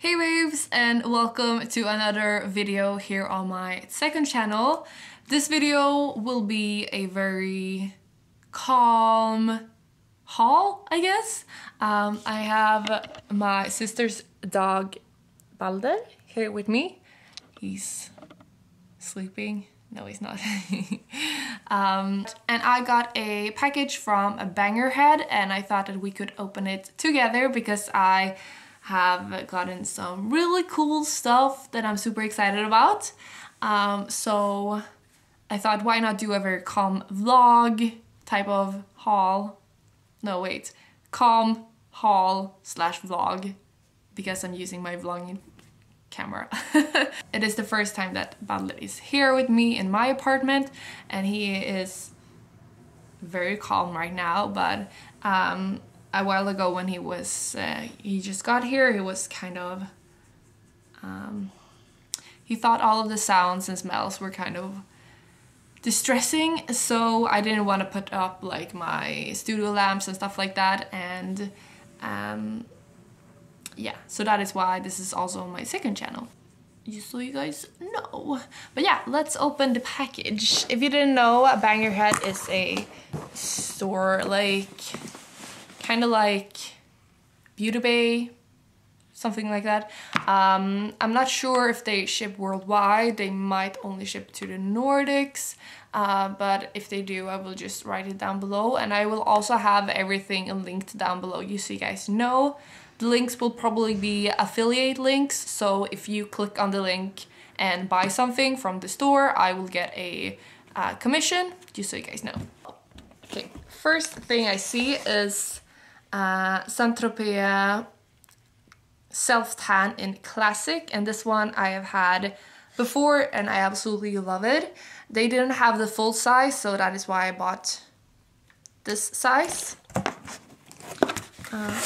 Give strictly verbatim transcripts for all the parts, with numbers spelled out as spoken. Hey waves, and welcome to another video here on my second channel. This video will be a very calm haul, I guess. Um, I have my sister's dog Balder here with me. He's sleeping. No, he's not. um, and I got a package from a Bangerhead, and I thought that we could open it together because I have gotten some really cool stuff that I'm super excited about. Um, so I thought, why not do a very calm vlog type of haul? No, wait, calm haul slash vlog, because I'm using my vlogging camera. It is the first time that Balder is here with me in my apartment, and he is very calm right now, but um, a while ago when he was uh, he just got here, he was kind of um, he thought all of the sounds and smells were kind of distressing, so I didn't want to put up like my studio lamps and stuff like that, and um, yeah, so that is why this is also my second channel, just so you guys know. But yeah, let's open the package. If you didn't know, Bangerhead is a store like kind of like Beauty Bay, something like that. Um, I'm not sure if they ship worldwide. They might only ship to the Nordics, uh, but if they do, I will just write it down below, and I will also have everything linked down below, just so you guys know. The links will probably be affiliate links, so if you click on the link and buy something from the store, I will get a uh, commission, just so you guys know. Okay, first thing I see is Uh, St Tropez self tan in classic, and this one I have had before and I absolutely love it. They didn't have the full size, so that is why I bought this size. Uh,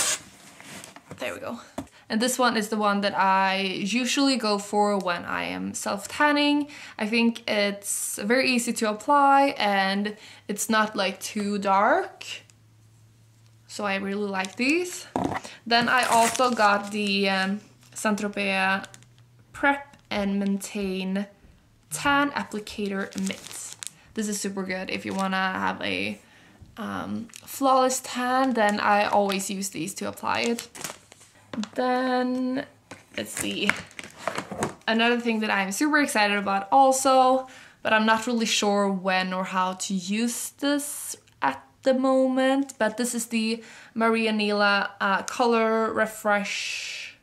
there we go. And this one is the one that I usually go for when I am self-tanning. I think it's very easy to apply and it's not like too dark. So I really like these. Then I also got the um, St Tropez Prep and Maintain Tan Applicator Mitts. This is super good if you wanna have a um, flawless tan, then I always use these to apply it. Then, let's see. Another thing that I'm super excited about also, but I'm not really sure when or how to use this at the moment, but this is the Maria Nila uh, Color Refresh.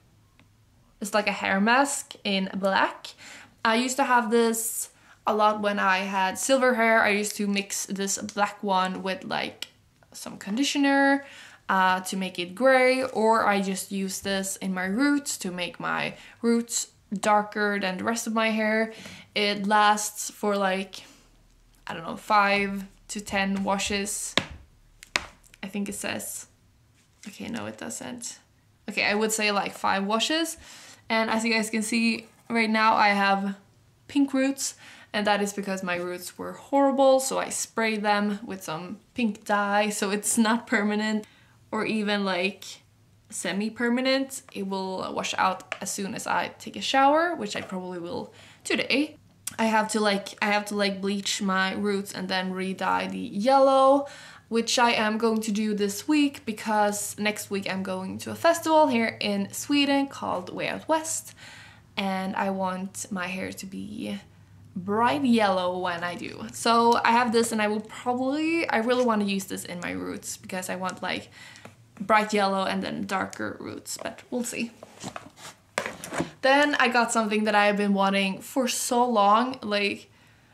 It's like a hair mask in black. I used to have this a lot when I had silver hair. I used to mix this black one with like some conditioner uh, to make it gray, or I just use this in my roots to make my roots darker than the rest of my hair. It lasts for like, I don't know, five to ten washes, I think it says. Okay, no it doesn't. Okay, I would say like five washes, and as you guys can see right now I have pink roots, and that is because my roots were horrible, so I sprayed them with some pink dye, so it's not permanent or even like semi-permanent. It will wash out as soon as I take a shower, which I probably will today. I have to like I have to like bleach my roots and then re-dye the yellow, which I am going to do this week, because next week I'm going to a festival here in Sweden called Way Out West, and I want my hair to be bright yellow when I do. So I have this, and I will probably I really want to use this in my roots because I want like bright yellow and then darker roots, but we'll see. Then I got something that I have been wanting for so long, like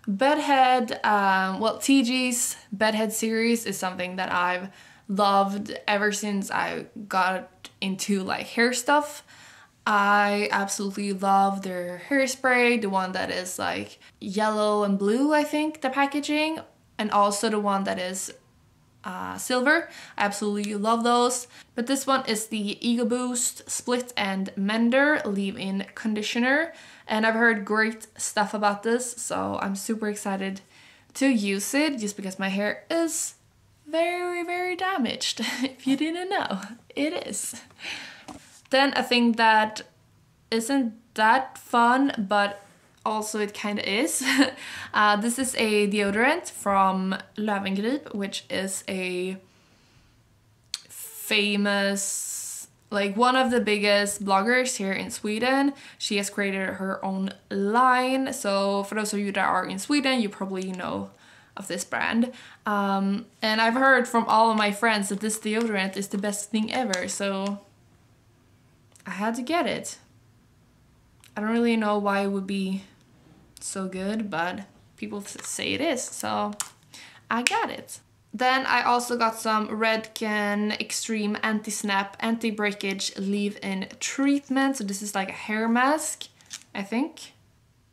Bedhead, um, well T G's Bedhead series is something that I've loved ever since I got into like hair stuff. I absolutely love their hairspray, the one that is like yellow and blue, I think, the packaging, and also the one that is Uh, silver. I absolutely love those. But this one is the Ego Boost Split and Mender Leave-In Conditioner, and I've heard great stuff about this, so I'm super excited to use it, just because my hair is very, very damaged. If you didn't know, it is. Then a thing that isn't that fun, but also it kind of is. uh, this is a deodorant from Löwengrip, which is a famous, like one of the biggest bloggers here in Sweden. She has created her own line. So for those of you that are in Sweden, you probably know of this brand. Um, and I've heard from all of my friends that this deodorant is the best thing ever. So I had to get it. I don't really know why it would be so good, but people say it is, so I got it. Then I also got some Redken Extreme Anti-Snap Anti-Breakage Leave-In Treatment. So this is like a hair mask, I think.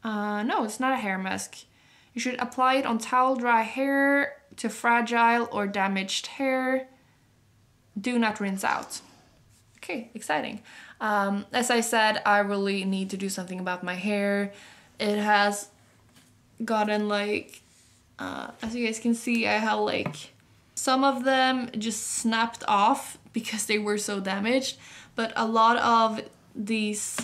Uh, no, it's not a hair mask. You should apply it on towel dry hair, to fragile or damaged hair. Do not rinse out. Okay, exciting. Um, as I said, I really need to do something about my hair. It has gotten like, uh, as you guys can see, I have like some of them just snapped off because they were so damaged. But a lot of these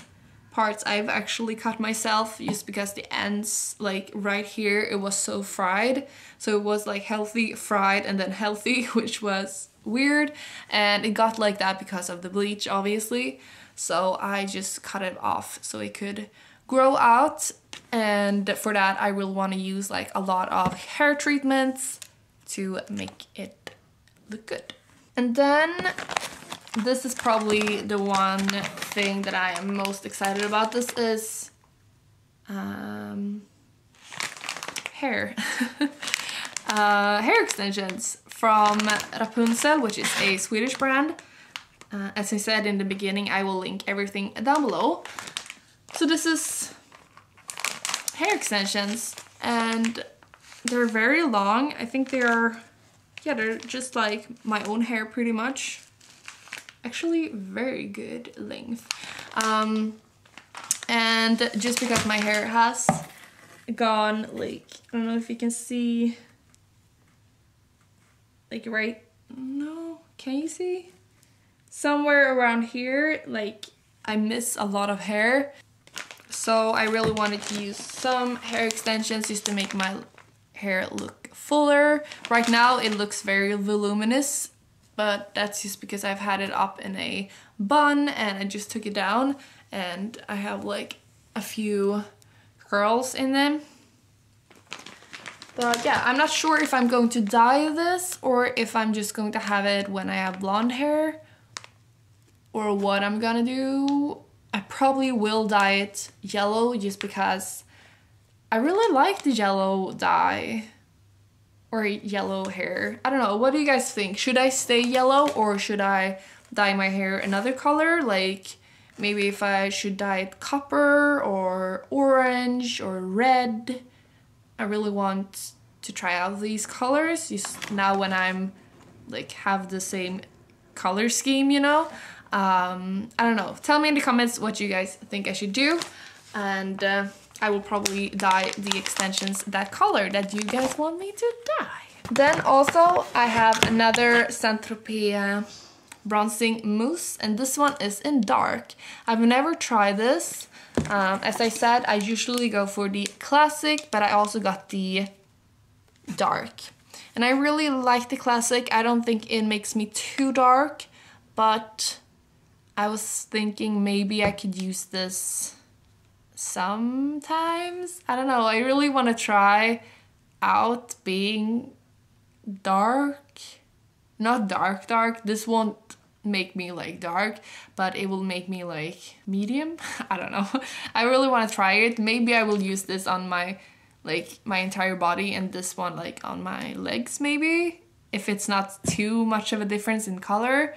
parts I've actually cut myself just because the ends, like right here, it was so fried. So it was like healthy, fried, and then healthy, which was weird. And it got like that because of the bleach, obviously. So I just cut it off so it could grow out, and for that I will want to use like a lot of hair treatments to make it look good. And then this is probably the one thing that I am most excited about. This is um, hair. uh, hair extensions from Rapunzel, which is a Swedish brand. Uh, as I said in the beginning, I will link everything down below. So this is hair extensions, and they're very long. I think they are, yeah, they're just like my own hair pretty much. Actually, very good length. Um, and just because my hair has gone, like, I don't know if you can see, like right, no, can you see? Somewhere around here, like I miss a lot of hair, so I really wanted to use some hair extensions just to make my hair look fuller. Right now it looks very voluminous, but that's just because I've had it up in a bun and I just took it down, and I have like a few curls in them. But yeah, I'm not sure if I'm going to dye this or if I'm just going to have it when I have blonde hair, or what I'm gonna do. I probably will dye it yellow just because I really like the yellow dye or yellow hair. I don't know, what do you guys think? Should I stay yellow or should I dye my hair another color? Like maybe if I should dye it copper or orange or red. I really want to try out these colors just now when I'm like have the same color scheme, you know? Um, I don't know. Tell me in the comments what you guys think I should do, and uh, I will probably dye the extensions that color that you guys want me to dye. Then also I have another St Tropez bronzing mousse, and this one is in dark. I've never tried this. Um, as I said, I usually go for the classic, but I also got the dark, and I really like the classic. I don't think it makes me too dark, but I was thinking maybe I could use this sometimes. I don't know, I really want to try out being dark. Not dark dark, this won't make me like dark, but it will make me like medium. I don't know, I really want to try it. Maybe I will use this on my like my entire body and this one like on my legs, maybe, if it's not too much of a difference in color.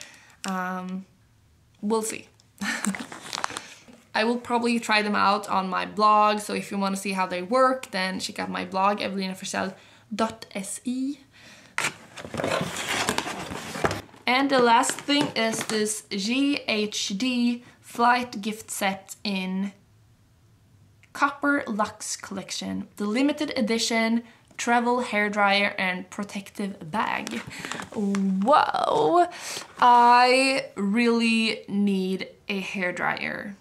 Um, we'll see. I will probably try them out on my blog, so if you want to see how they work, then check out my blog, evelina forsell dot s e. And the last thing is this G H D Flight Gift Set in Copper Luxe Collection, the limited edition travel hairdryer and protective bag. Whoa! I really need a hairdryer.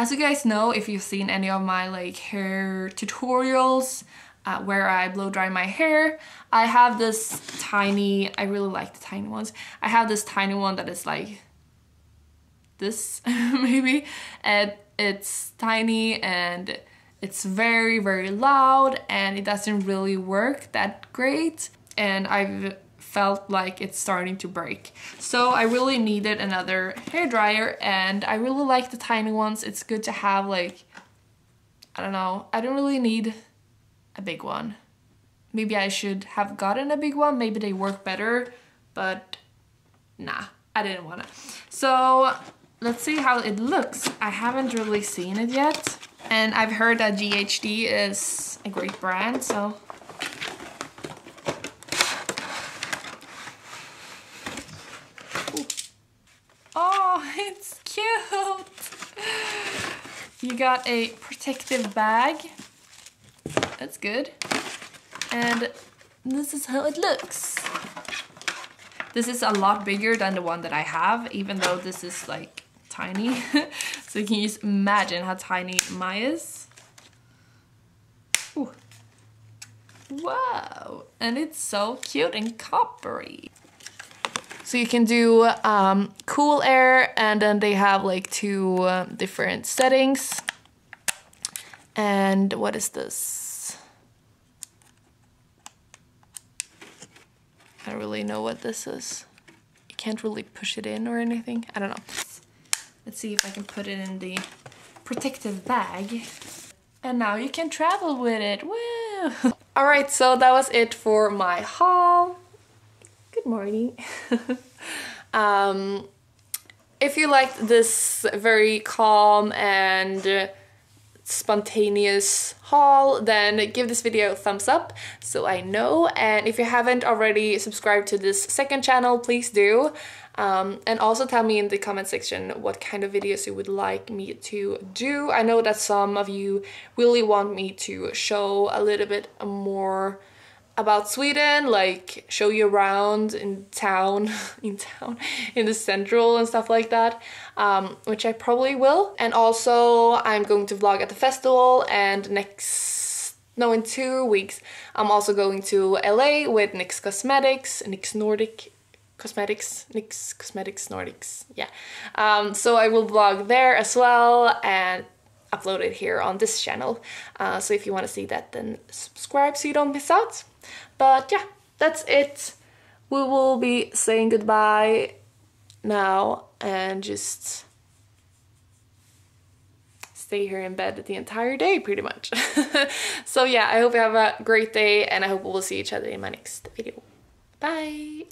As you guys know, if you've seen any of my like hair tutorials uh, where I blow dry my hair, I have this tiny, I really like the tiny ones, I have this tiny one that is like this maybe, and it's tiny and it's very very loud and it doesn't really work that great, and I've felt like it's starting to break. So I really needed another hairdryer, and I really like the tiny ones. It's good to have like, I don't know, I don't really need a big one. Maybe I should have gotten a big one, maybe they work better, but nah, I didn't want to. So let's see how it looks. I haven't really seen it yet, and I've heard that G H D is a great brand, so it's cute! You got a protective bag. That's good. And this is how it looks. This is a lot bigger than the one that I have, even though this is like tiny. So you can just imagine how tiny mine is. Ooh. Wow! And it's so cute and coppery. So you can do um, cool air, and then they have like two uh, different settings. And what is this? I don't really know what this is. You can't really push it in or anything. I don't know. Let's see if I can put it in the protective bag. And now you can travel with it. Woo! All right, so that was it for my haul. Good morning. um, if you liked this very calm and spontaneous haul, then give this video a thumbs up so I know, and if you haven't already subscribed to this second channel, please do. Um, and also tell me in the comment section what kind of videos you would like me to do. I know that some of you really want me to show a little bit more about Sweden, like show you around in town, in town, in the central and stuff like that, um, which I probably will. And also I'm going to vlog at the festival, and next, no, in two weeks, I'm also going to L A with NYX Cosmetics, NYX Nordic Cosmetics, NYX Cosmetics Nordics, yeah. Um, so I will vlog there as well, and upload it here on this channel. Uh, so if you want to see that, then subscribe so you don't miss out. But yeah, that's it. We will be saying goodbye now and just stay here in bed the entire day pretty much. So yeah, I hope you have a great day, and I hope we'll see each other in my next video. Bye!